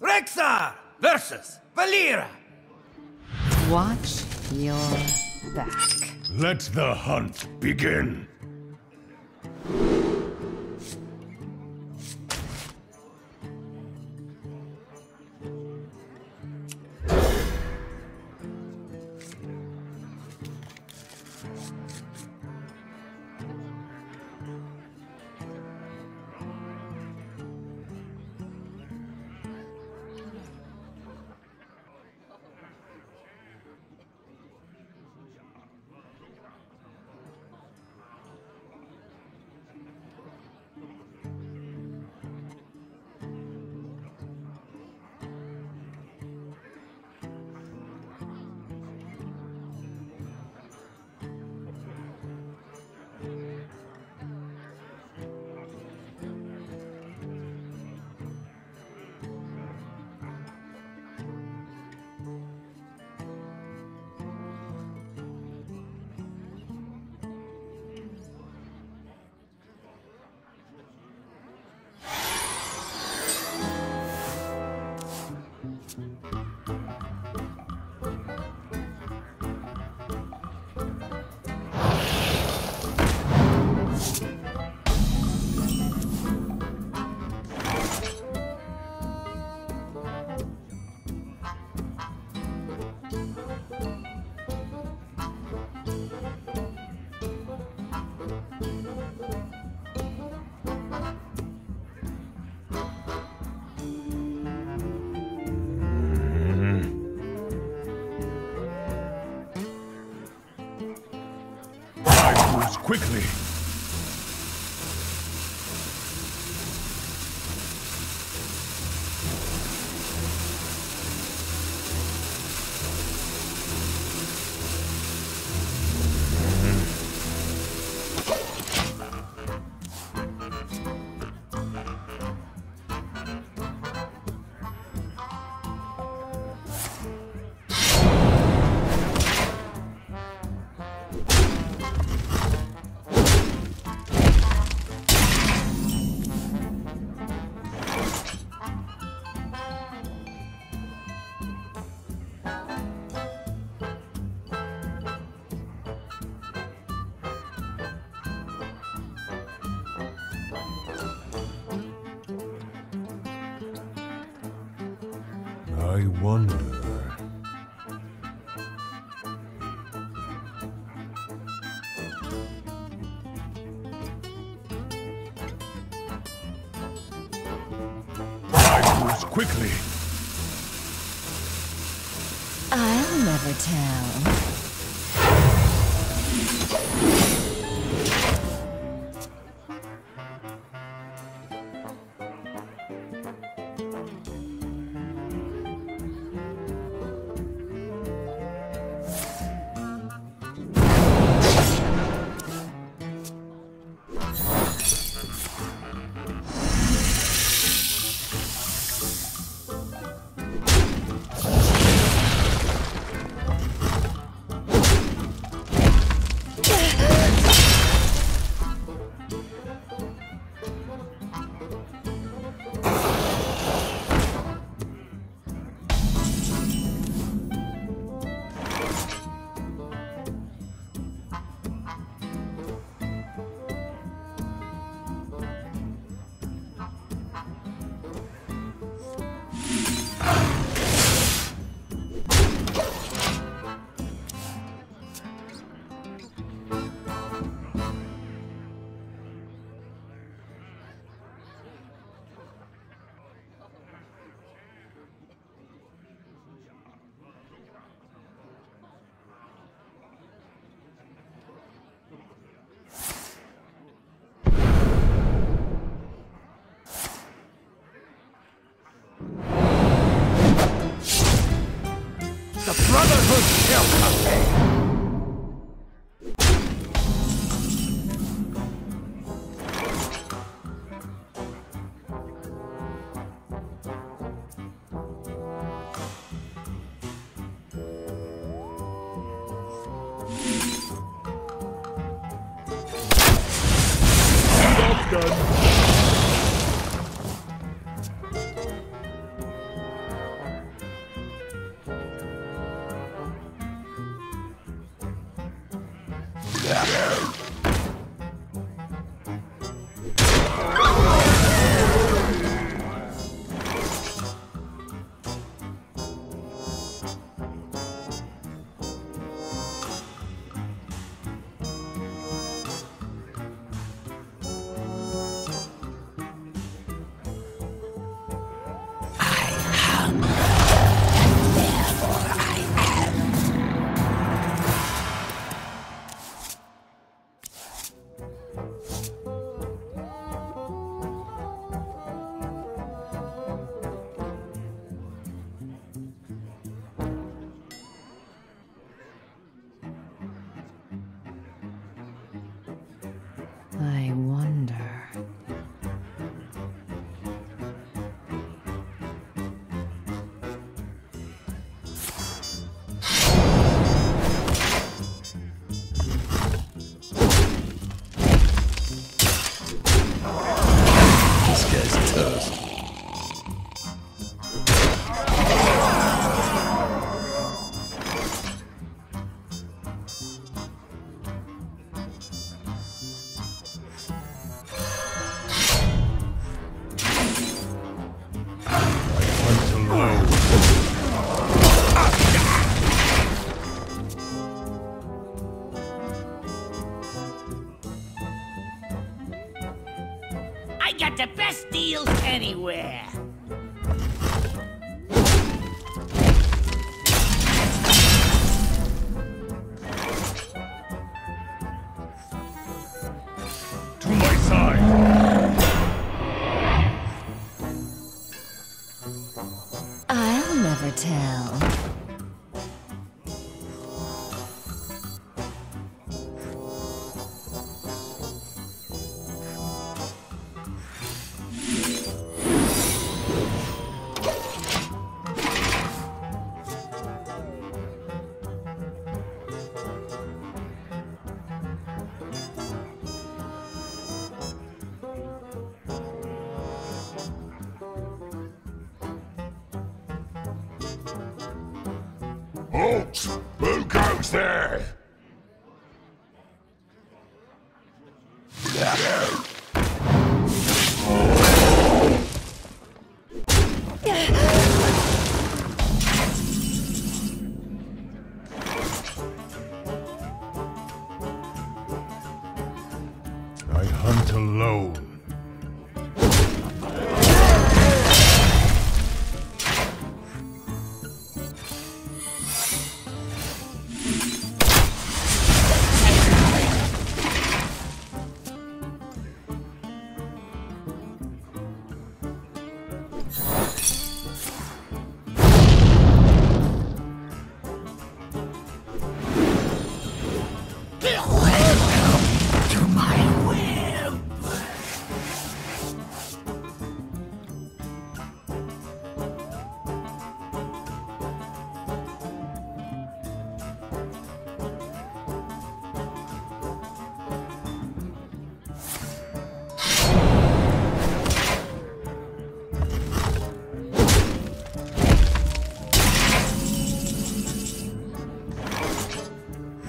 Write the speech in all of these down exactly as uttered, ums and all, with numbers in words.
Rexxar versus Valeera. Watch your back. Let the hunt begin. Quickly. I wonder... I must quickly! I'll never tell. Done. Anywhere. To my side. I'll never tell. Who goes there? I hunt alone.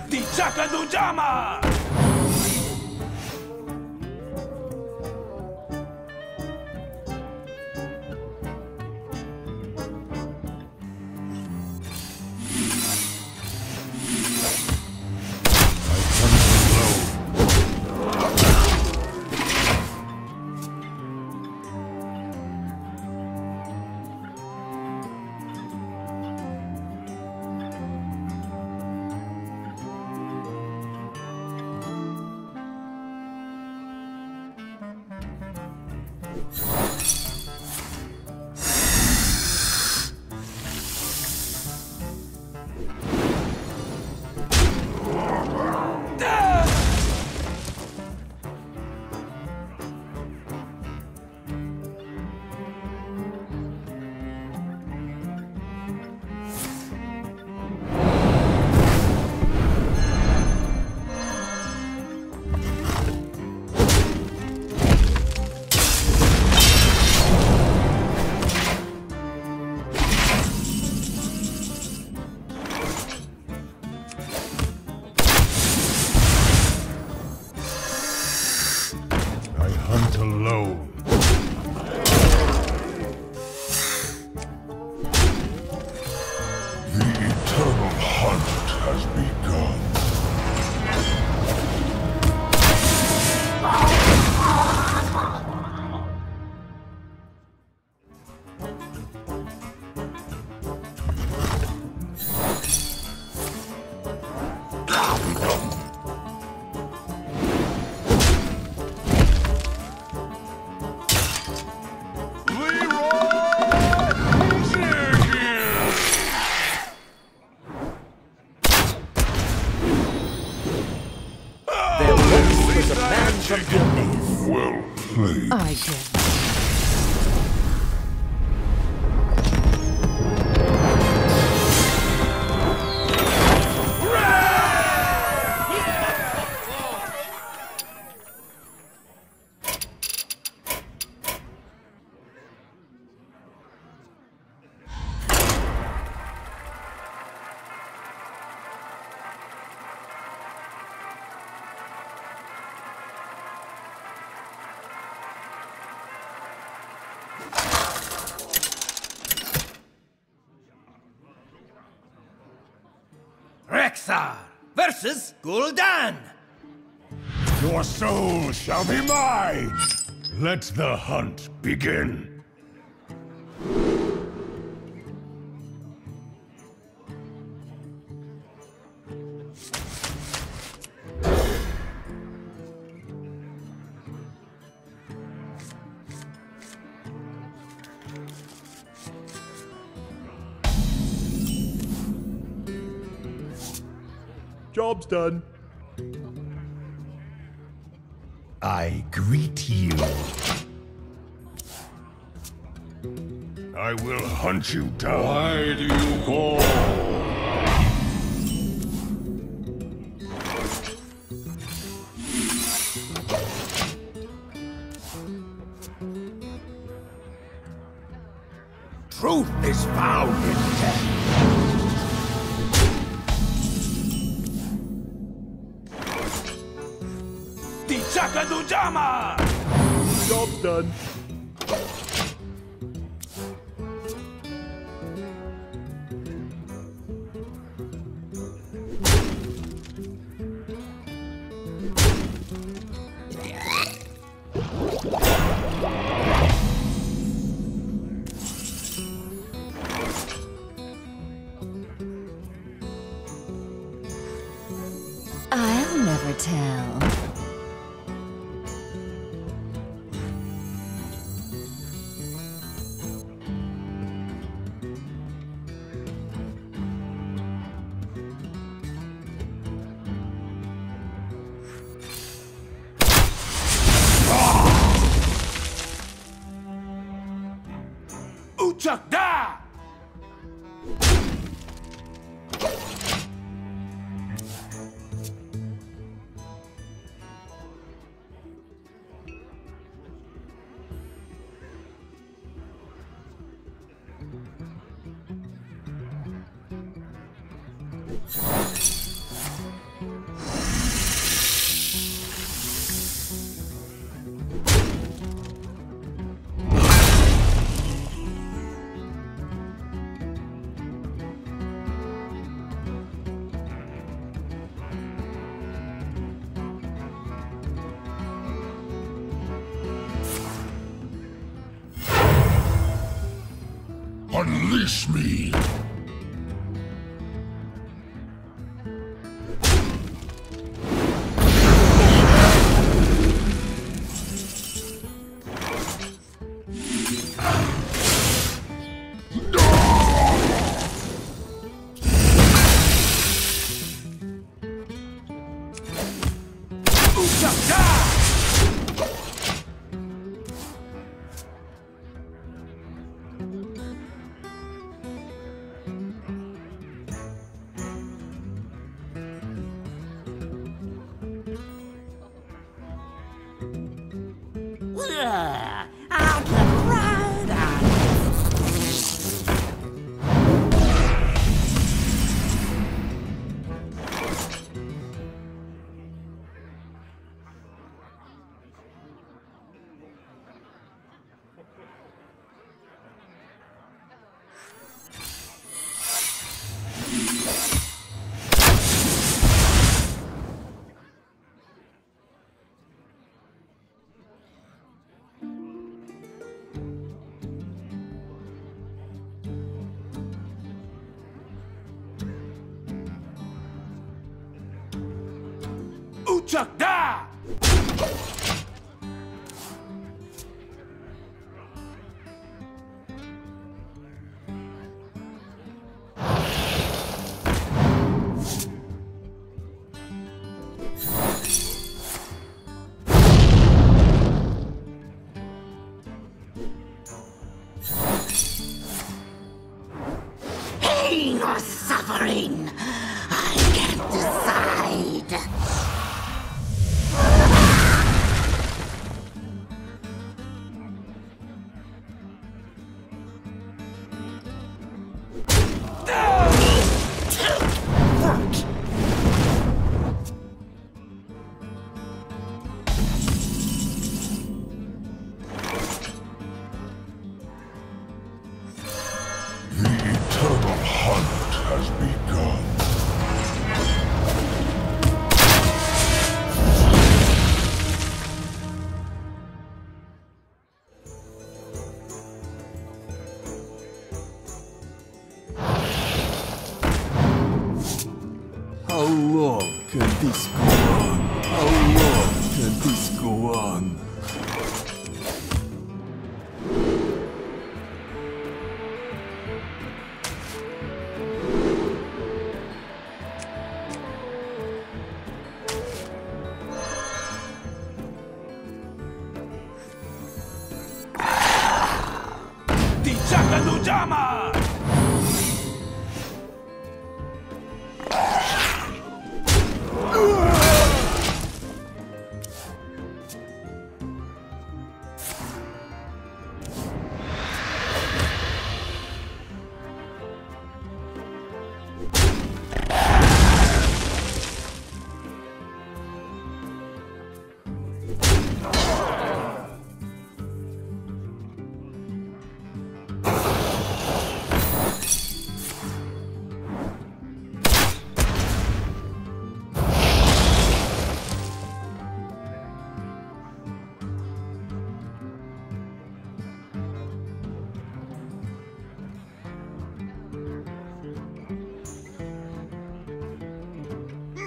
T'Chaka Dujama! Rexxar versus Gul'dan. Your soul shall be mine. Let the hunt begin. Job's done. I greet you. I will hunt you down. Why do you call? Truth is found in death. T'Chaka Dujama! Job's done. I'll never tell. T'Chaka! Unleash me! I'll get right on it. T'Chaka! Pain or suffering, I can't decide. has begun. How long can this go on? How long can this go on? T'Chaka Dujama!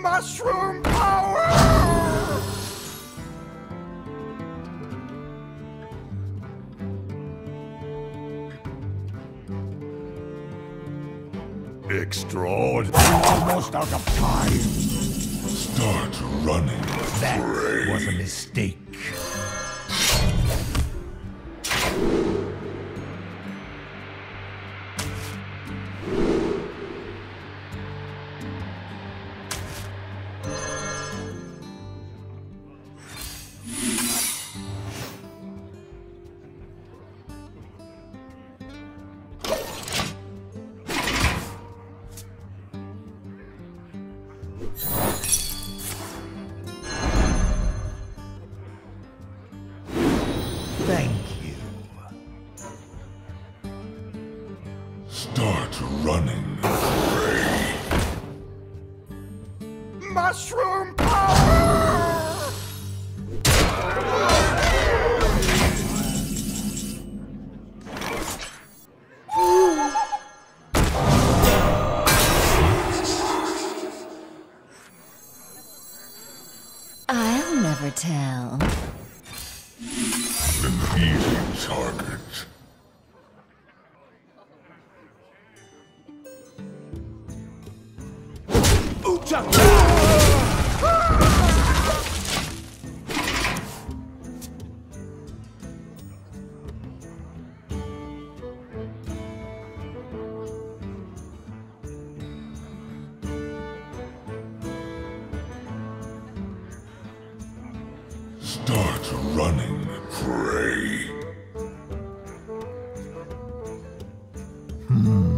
Mushroom power! Extraordinary! I'm almost out of time! Start running! That Brain. was a mistake. Thank you. Start running. Mushroom power! I'll never tell. An easy target. Start running, pray. Hmm.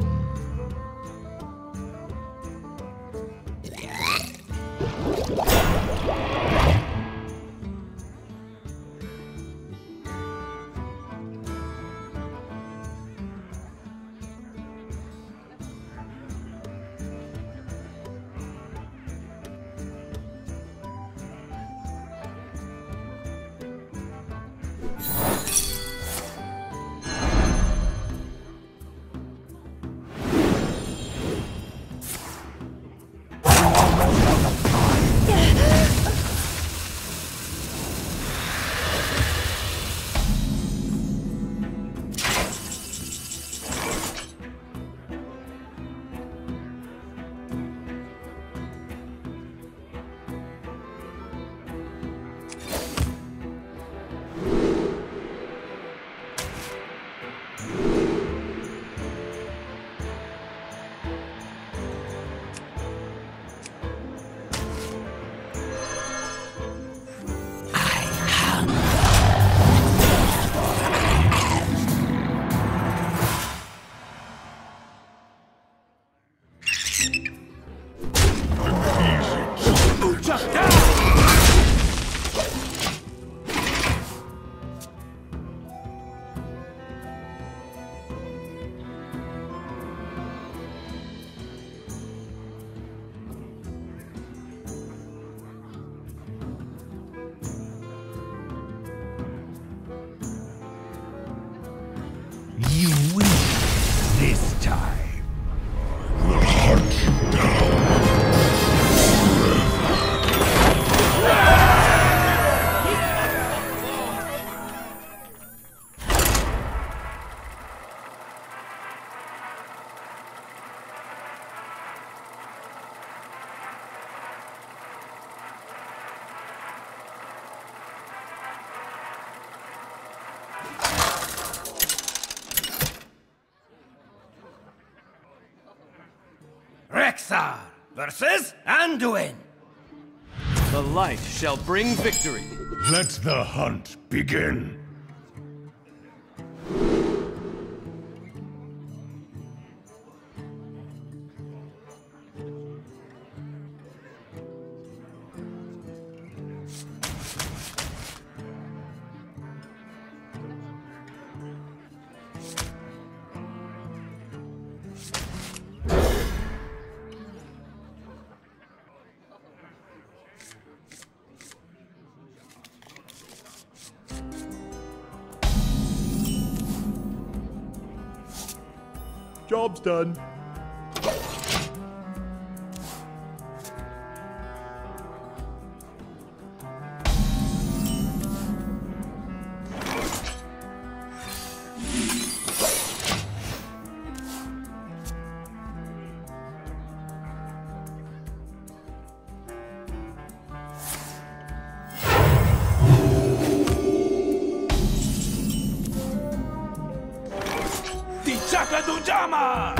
time. We'll hunt you Rexxar versus Anduin. The light shall bring victory. Let the hunt begin. Job's done. T'Chaka Dujama!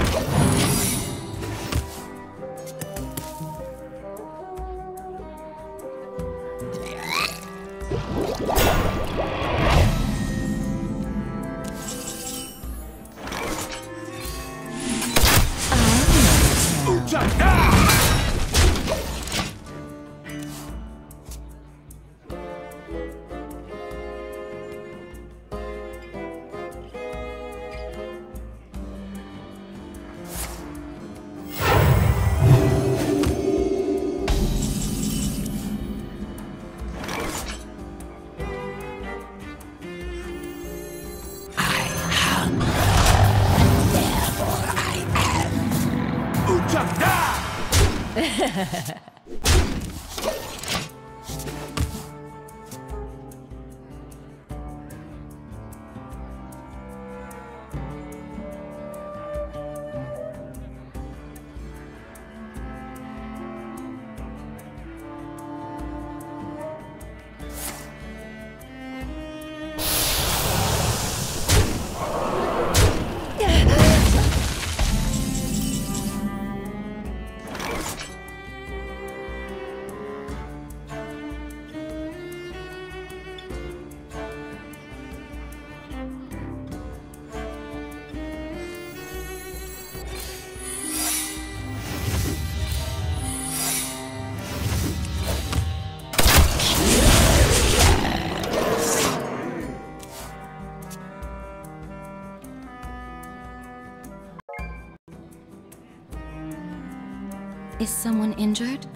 Is someone injured?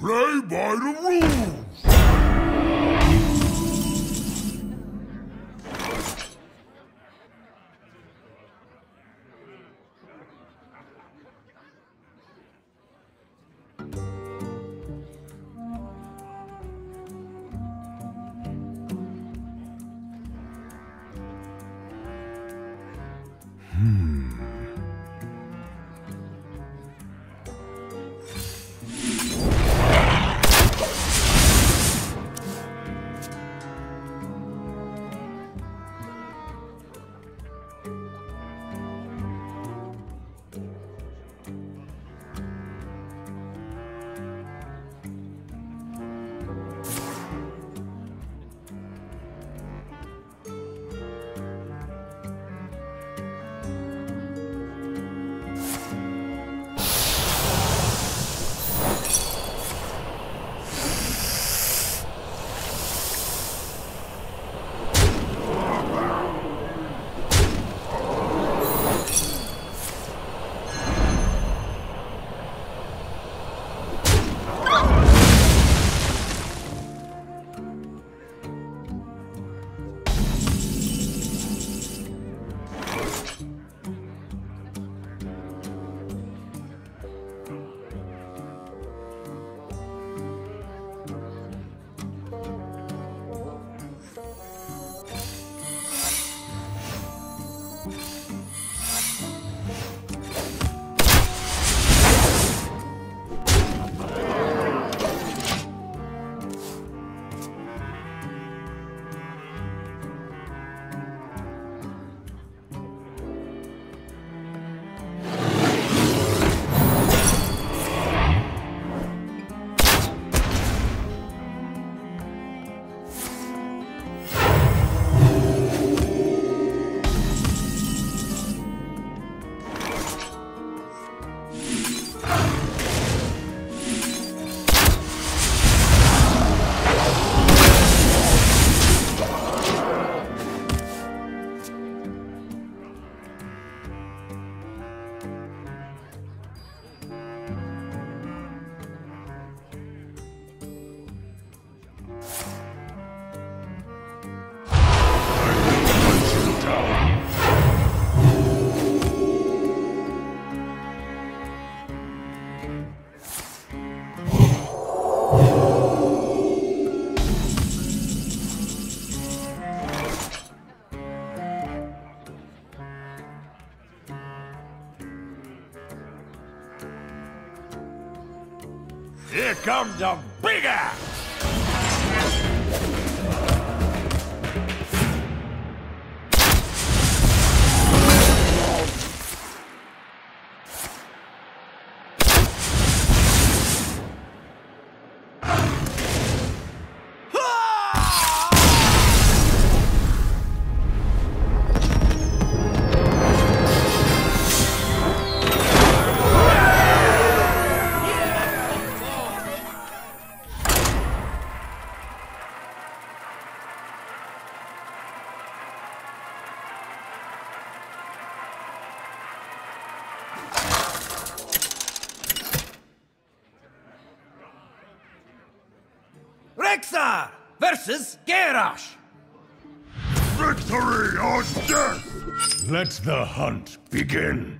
Play by the rules! Here comes a big axe! Rexxar versus Garrosh. Victory or death! Let the hunt begin.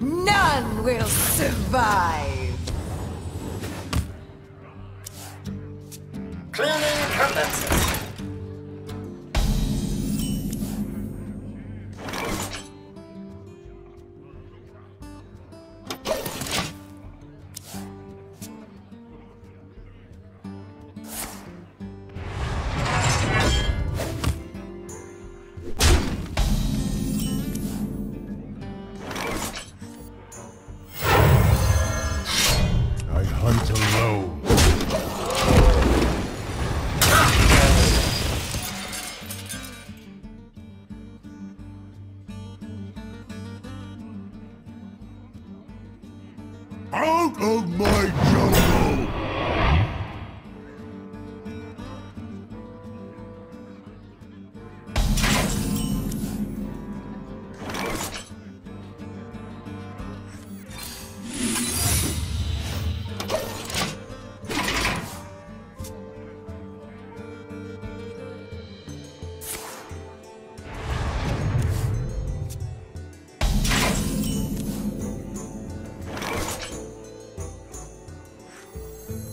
None will survive. Cleaning commences. Out of my jungle!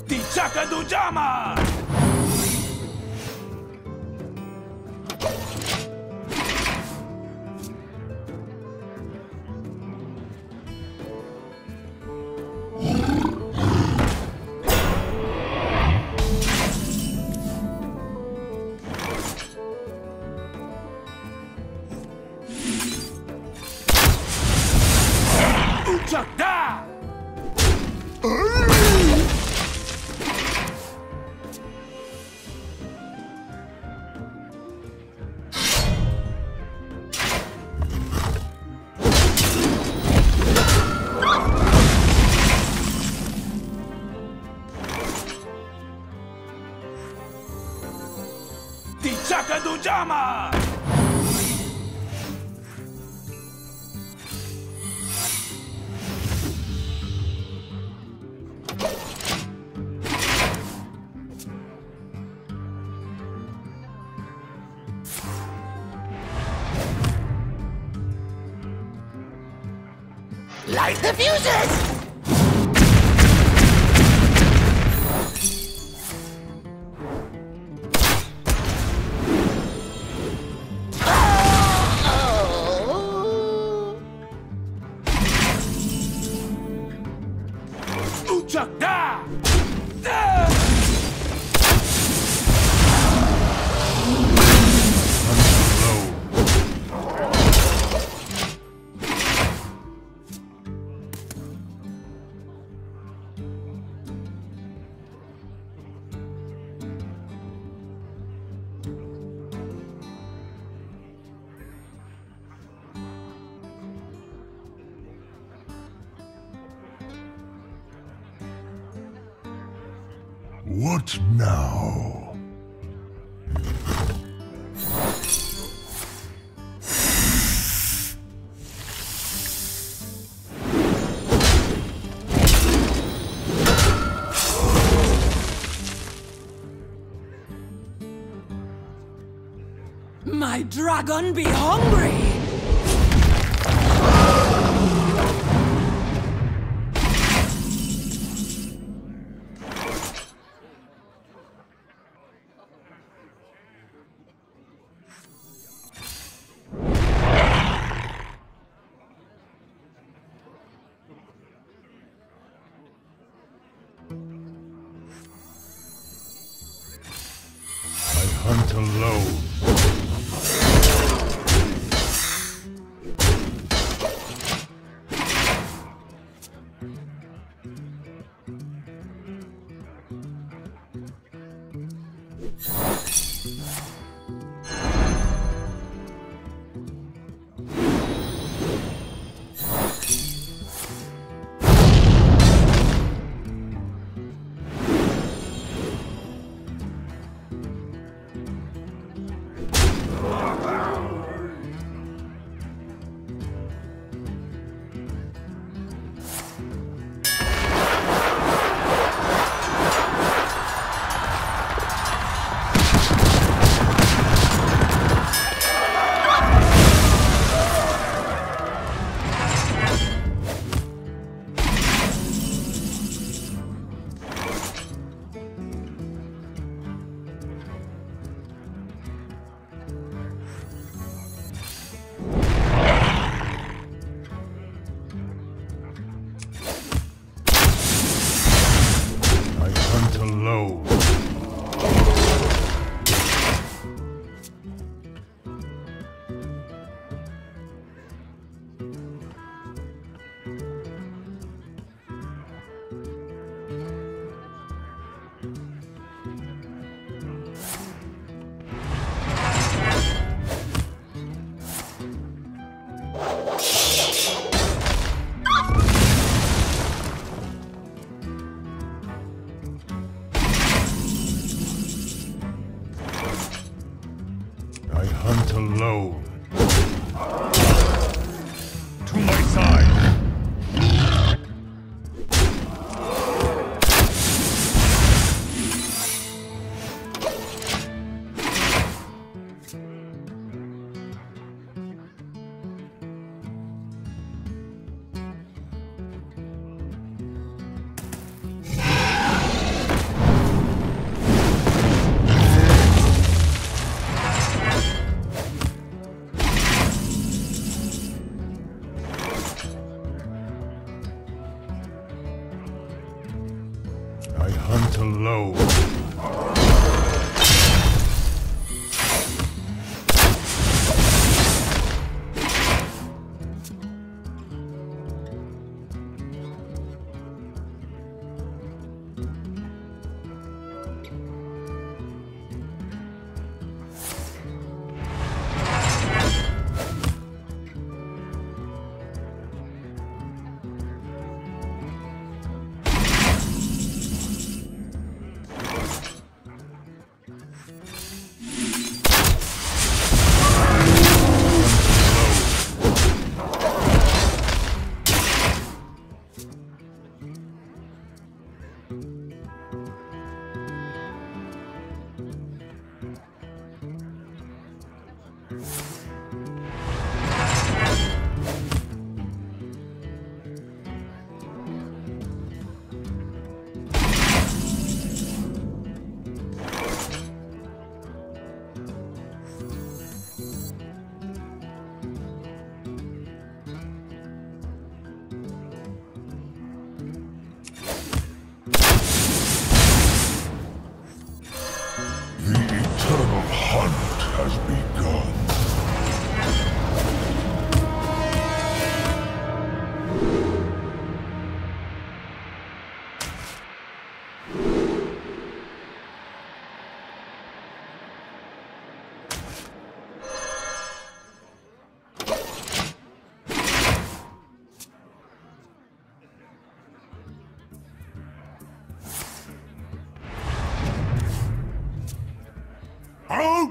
T'Chaka Dujama! T'Chaka Dujama! Light the fuses! T'Chaka! What now? My dragon be hungry!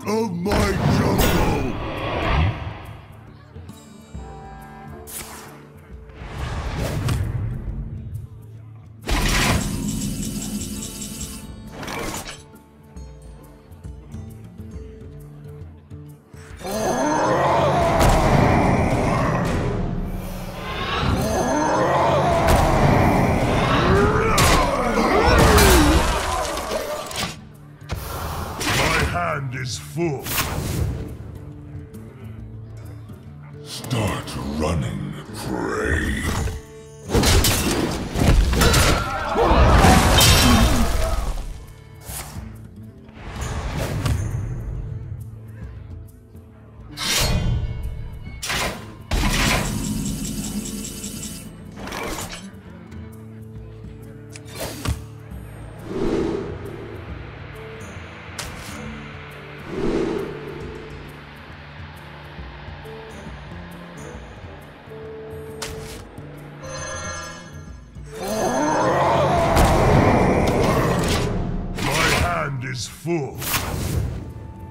Of my jungle! Start running, prey.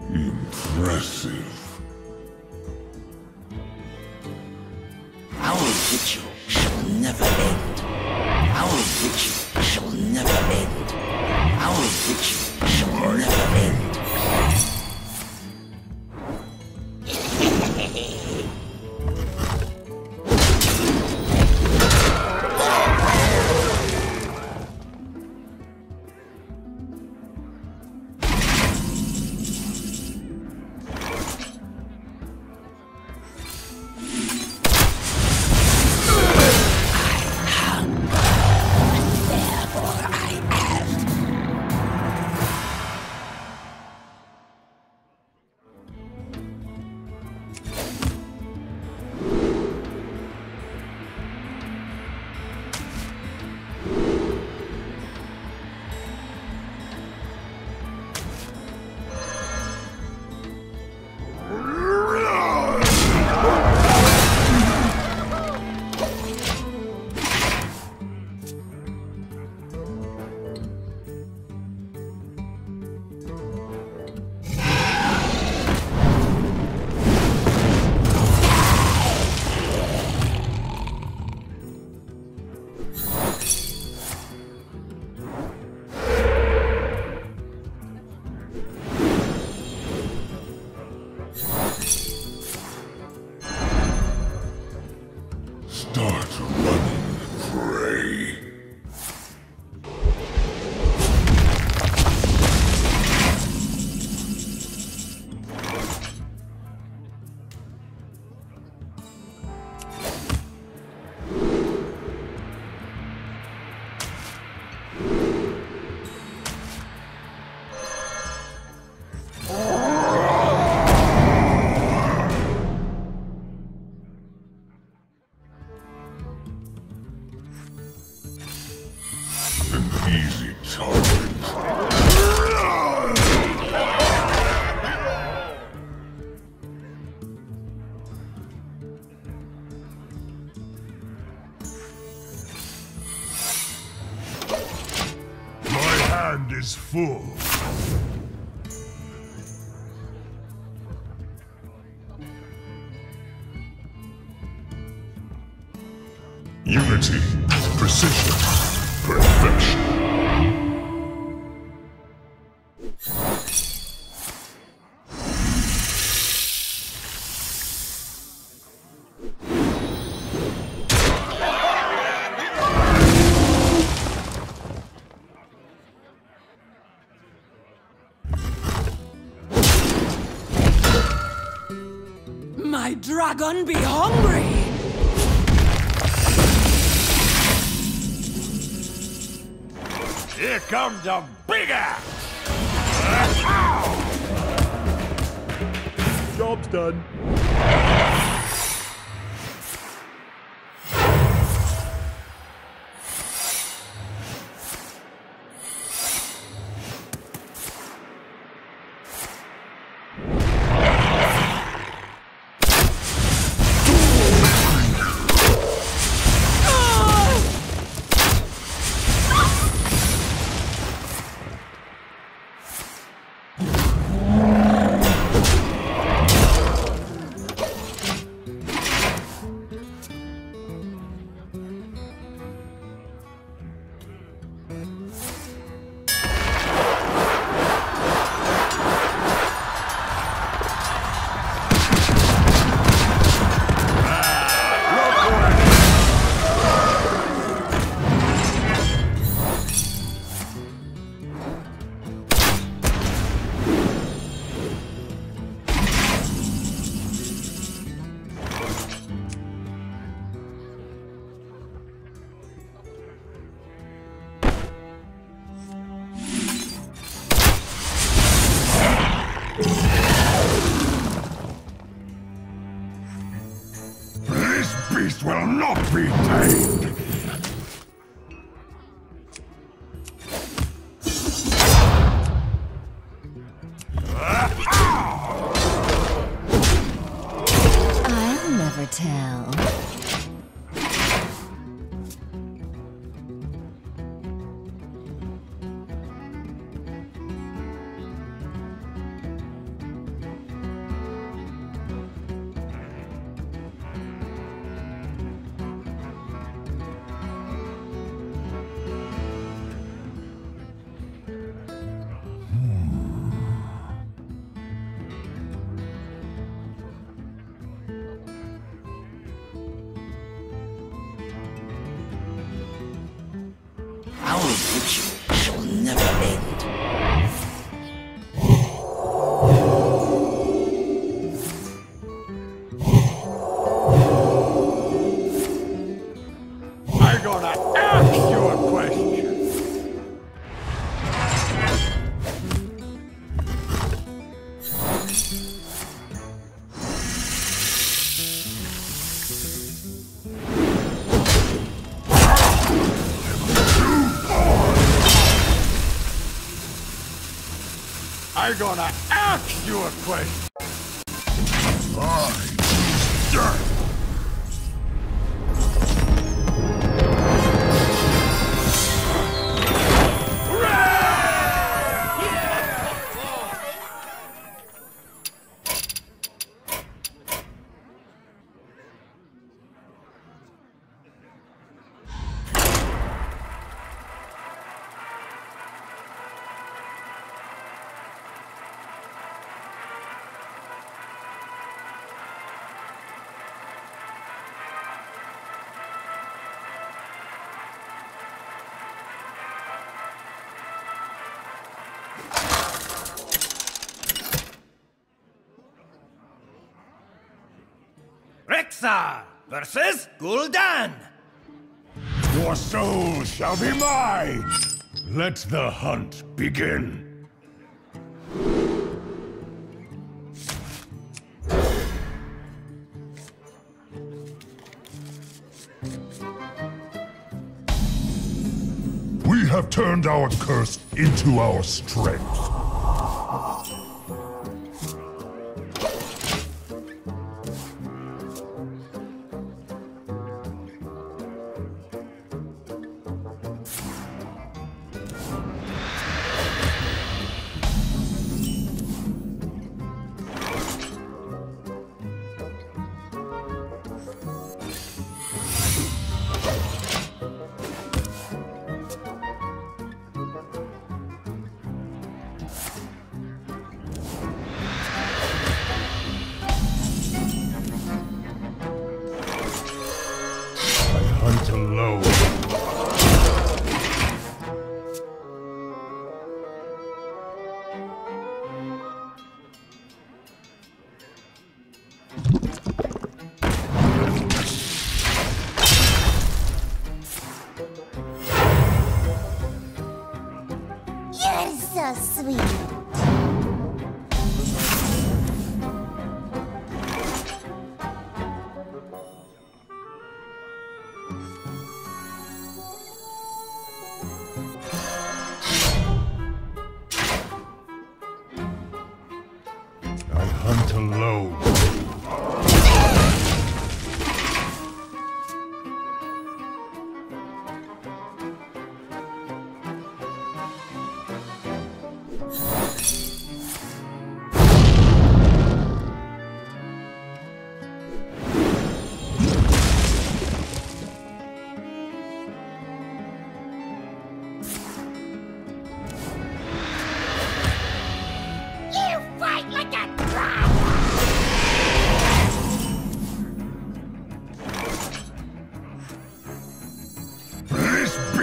Impressive. Our vigil shall never end. Our vigil shall never end. Our vigil shall never end. No! is full. Unity, precision, perfection. My dragon be hungry! Here comes the big axe! Job's done. This will not be tamed! I'll never tell. Our ritual shall never end. I'm gonna ask you a question. I'm gonna ask you a question! I choose death! Hooray! Rexxar versus Gul'dan. Your soul shall be mine. Let the hunt begin. We have turned our curse into our strength.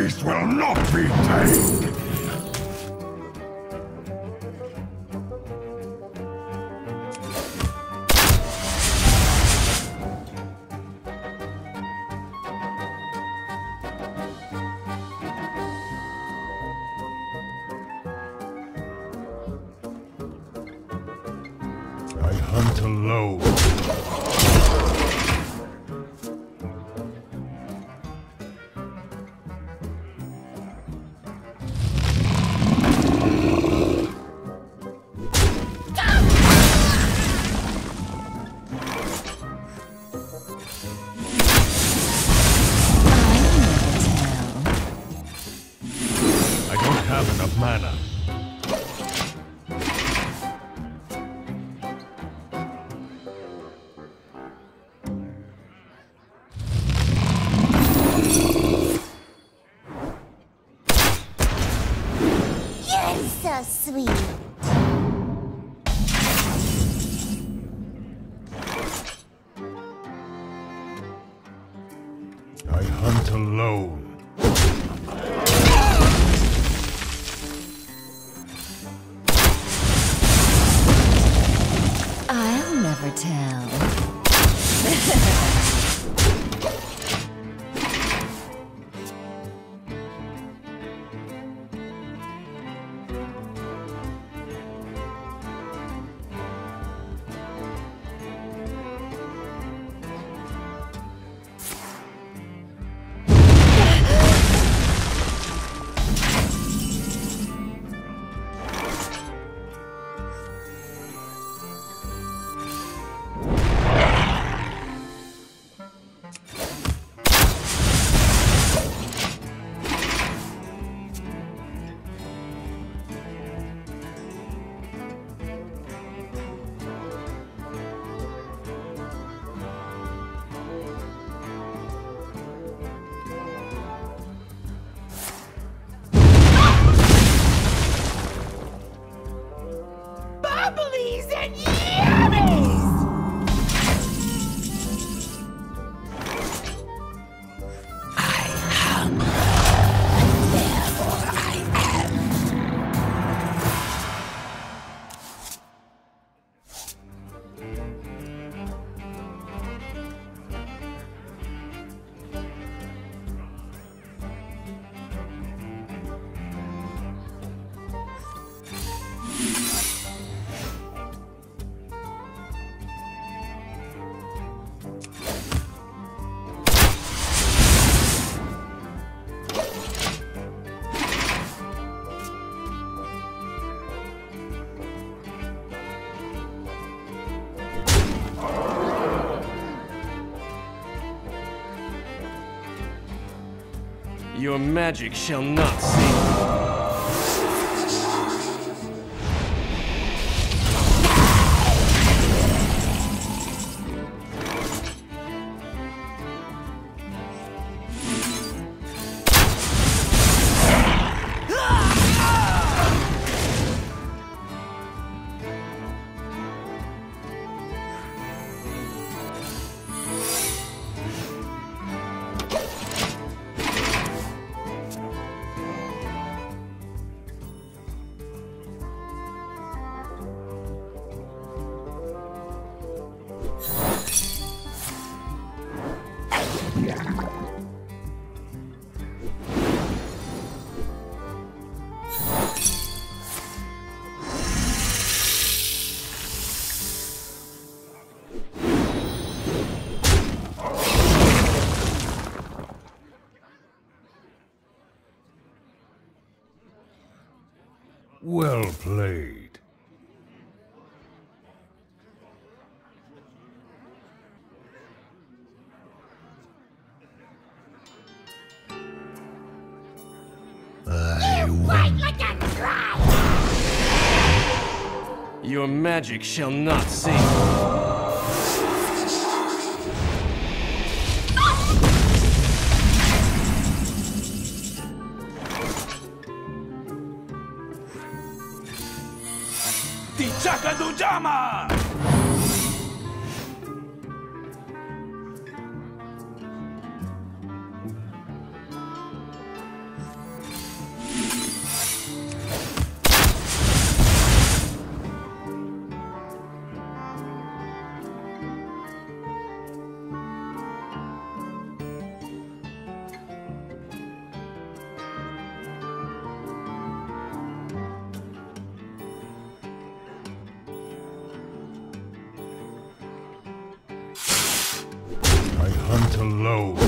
beast will not be tamed! I hunt alone. I hunt alone. I'll never tell. Your magic shall not save you. Well played. I you fight like a dragon. Your magic shall not save you. T'Chaka Dujama! I hunt alone.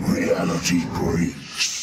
Reality breaks.